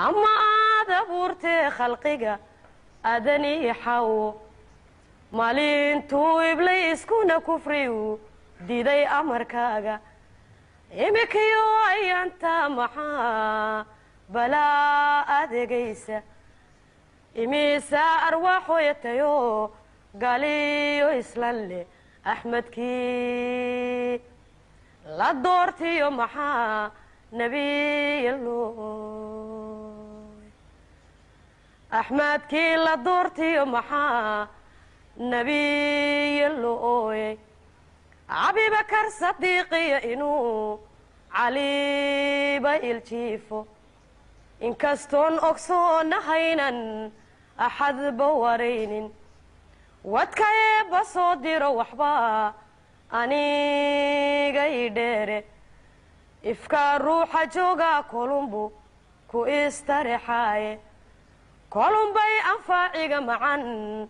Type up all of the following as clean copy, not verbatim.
أما عاد بورتي خلقيقة أدني حاو مالين تو إبليس كونا كفريو ديداي أمركاقة إمكيو أيان تامحا بلا أدقيسة إميسا أرواحو يتيو قاليو إسلالي أحمد كي لا دورتيو محا نبي اللو أحمد كي لا دورتي ومحا نبي اللؤي أبي بكر صديقي إنو علي بايلتيفو إن كستون أكسون هينا أحد بورين واتكاي بصدي روح با أني قيديري إفكار روحا جوغا كولومبو كو استرحاي كولومباي أنفاعيقا معان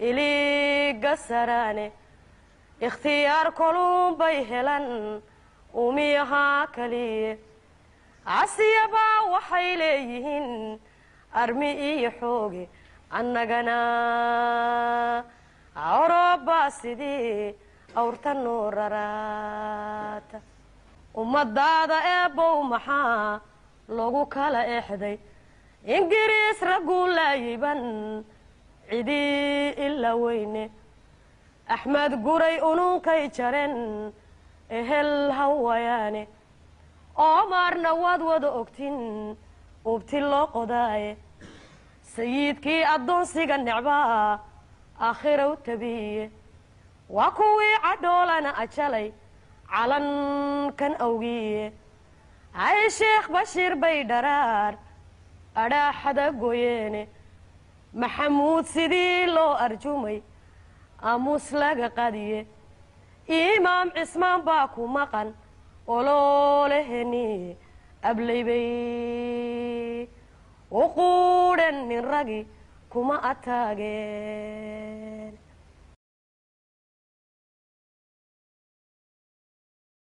إليقا سراني اختيار كولومباي هلان وميها كلي عسيبا وحيليهن أرمي حوقي أنقنا عربا سيدي أورتا نورارات ومدادا إبو محا لوغو كالا إحدي إنجريس رجل يبان عدي إلا وين أحمد قري أنو كيشرن إهل هواياني عمر نواد ودوكتين وبتلو قضاي سيد كي أدون سيجا نعبا آخر وتبي وكوي عدول أنا أشلي علن كان أوجي عاي شيخ بشير بيدرار أدا حدا قويني محمود سيدي لو أرجومي أموس لقا قديه إمام عثمان باكو مقن ولو لهني أبلي بي وقودا من رقي كما أتاقين.